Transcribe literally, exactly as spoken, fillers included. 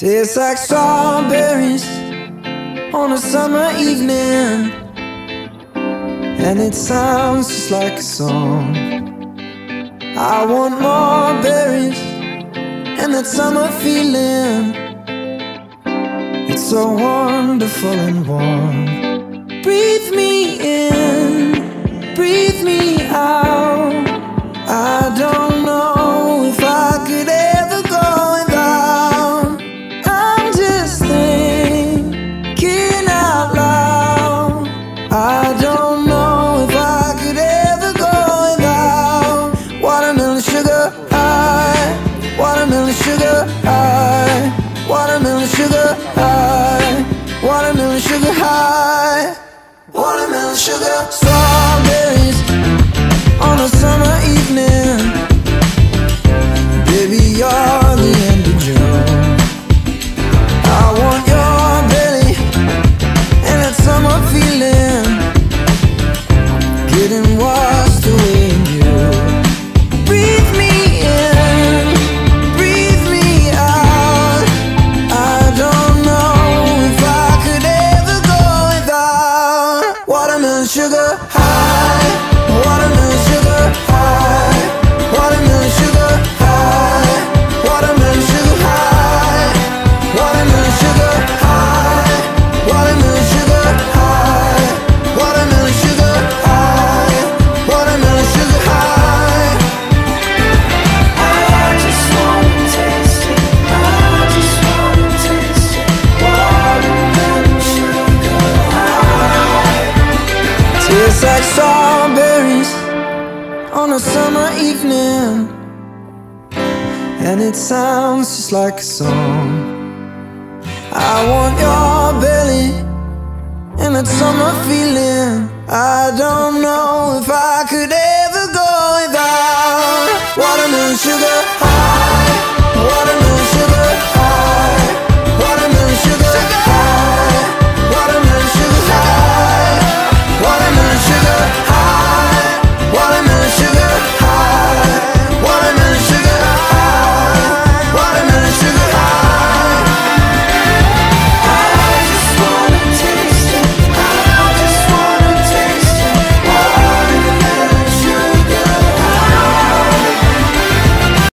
Tastes like strawberries on a summer evening, and it sounds just like a song. I want more berries and that summer feeling. It's so wonderful and warm. Breathe me in, breathe me out. I don't know if I could ever go without. I'm just thinking out loud. I don't know if I could ever go without watermelon sugar high, watermelon sugar high, watermelon sugar high, watermelon sugar high, watermelon sugar. Strawberries on a summer evening, baby, you're the end of June. I want your belly and that summer feeling, getting washed away in you. Breathe me in, breathe me out. I don't know if I could ever go without watermelon sugar high, watermelon sugar high, watermelon sugar high, watermelon sugar high, watermelon sugar high, watermelon sugar high, watermelon sugar high, watermelon sugar high. I just wanna taste it, I just wanna taste it, watermelon sugar high. Tastes like strawberries on a summer evening, and it sounds just like a song. I want your belly and that summer feeling. I don't know if I could ever go without watermelon sugar.